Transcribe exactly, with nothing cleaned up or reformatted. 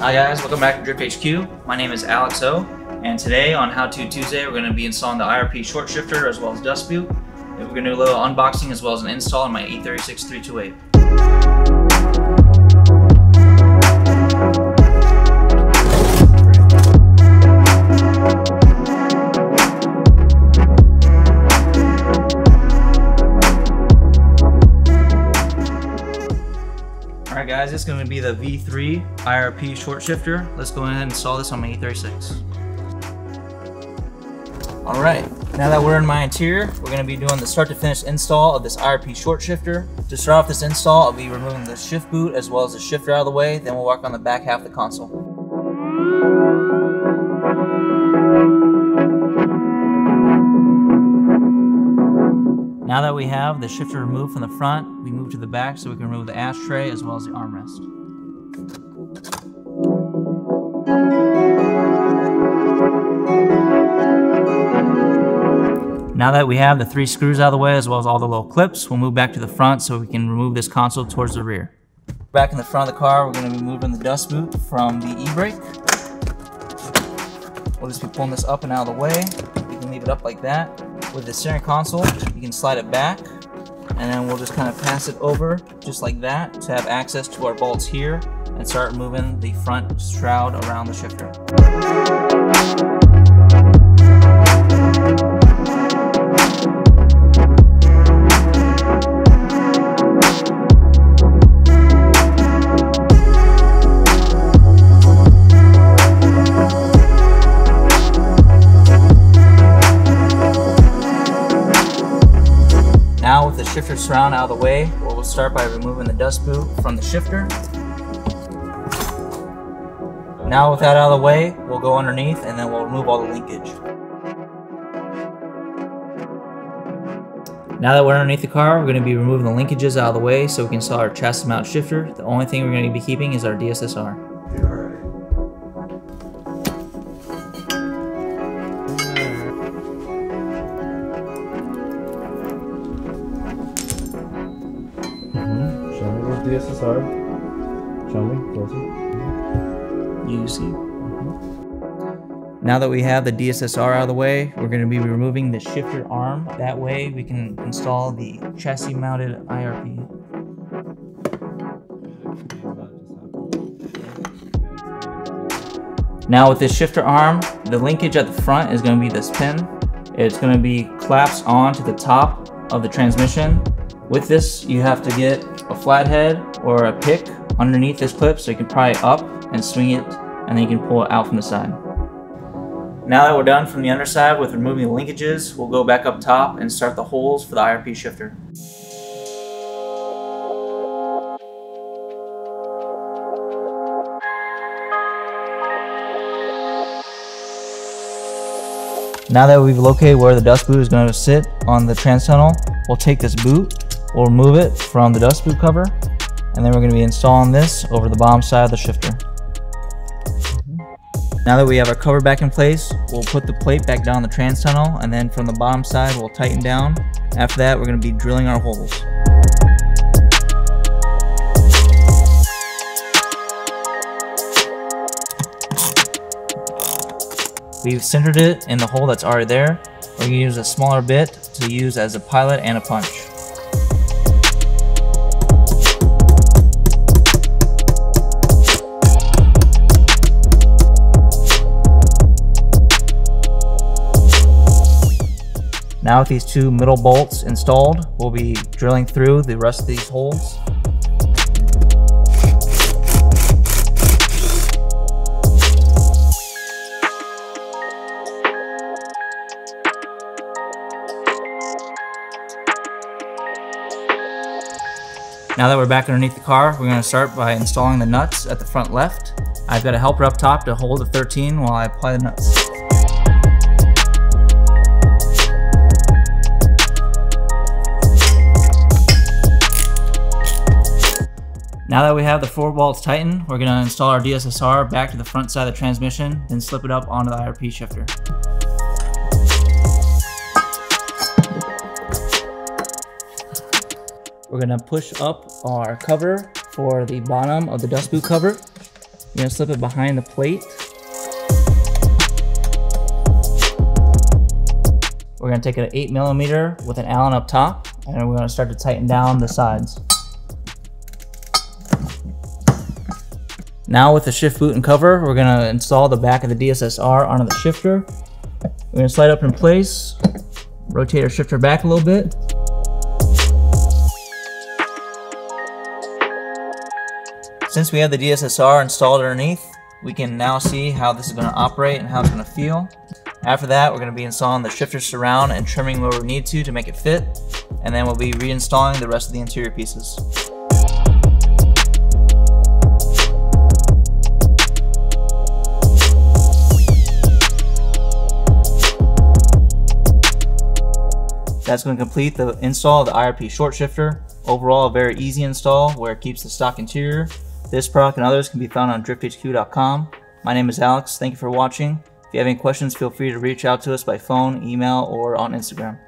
Hi guys, welcome back to Drift H Q. My name is Alex O, and today on How To Tuesday, we're going to be installing the I R P short shifter as well as dust boot. We're going to do a little unboxing as well as an install on my E thirty-six three two eight. Alright guys, this is going to be the V three I R P short shifter. Let's go ahead and install this on my E thirty-six. Alright, now that we're in my interior, we're going to be doing the start to finish install of this I R P short shifter. To start off this install, I'll be removing the shift boot as well as the shifter out of the way, then we'll work on the back half of the console. Now that we have the shifter removed from the front, we move to the back so we can remove the ashtray as well as the armrest. Now that we have the three screws out of the way as well as all the little clips, we'll move back to the front so we can remove this console towards the rear. Back in the front of the car, we're going to be moving the dust boot from the e-brake. We'll just be pulling this up and out of the way. We can leave it up like that. With the steering console, you can slide it back, and then we'll just kind of pass it over just like that to have access to our bolts here and start moving the front shroud around the shifter. Now with the shifter surround out of the way, we'll start by removing the dust boot from the shifter. Now with that out of the way, we'll go underneath and then we'll remove all the linkage. Now that we're underneath the car, we're going to be removing the linkages out of the way so we can install our chassis mount shifter. The only thing we're going to be keeping is our D S S R. D S S R. Show me closer. You see. Mm-hmm. Now that we have the D S S R out of the way, we're going to be removing the shifter arm. That way we can install the chassis mounted I R P. Now with this shifter arm, the linkage at the front is going to be this pin. It's going to be collapsed onto the top of the transmission. With this, you have to get a flathead or a pick underneath this clip so you can pry it up and swing it, and then you can pull it out from the side. Now that we're done from the underside with removing the linkages, we'll go back up top and start the holes for the I R P shifter. Now that we've located where the dust boot is going to sit on the trans tunnel, we'll take this boot. We'll remove it from the dust boot cover, and then we're going to be installing this over the bottom side of the shifter. Now that we have our cover back in place, we'll put the plate back down the trans tunnel, and then from the bottom side we'll tighten down. After that, we're going to be drilling our holes. We've centered it in the hole that's already there. We're going to use a smaller bit to use as a pilot and a punch. Now with these two middle bolts installed, we'll be drilling through the rest of these holes. Now that we're back underneath the car, we're going to start by installing the nuts at the front left. I've got a helper up top to hold the thirteen while I apply the nuts. Now that we have the four bolts tightened, we're going to install our D S S R back to the front side of the transmission, then slip it up onto the I R P shifter. We're going to push up our cover for the bottom of the dust boot cover. you know, slip it behind the plate. We're gonna take an eight millimeter with an Allen up top, and we're gonna start to tighten down the sides. Now with the shift boot and cover, we're gonna install the back of the D S S R onto the shifter. We're gonna slide up in place, rotate our shifter back a little bit. Since we have the D S S R installed underneath, we can now see how this is going to operate and how it's going to feel. After that, we're going to be installing the shifter surround and trimming where we need to to make it fit, and then we'll be reinstalling the rest of the interior pieces. That's going to complete the install of the I R P short shifter. Overall, a very easy install where it keeps the stock interior. This product and others can be found on Drift H Q dot com. My name is Alex. Thank you for watching. If you have any questions, feel free to reach out to us by phone, email, or on Instagram.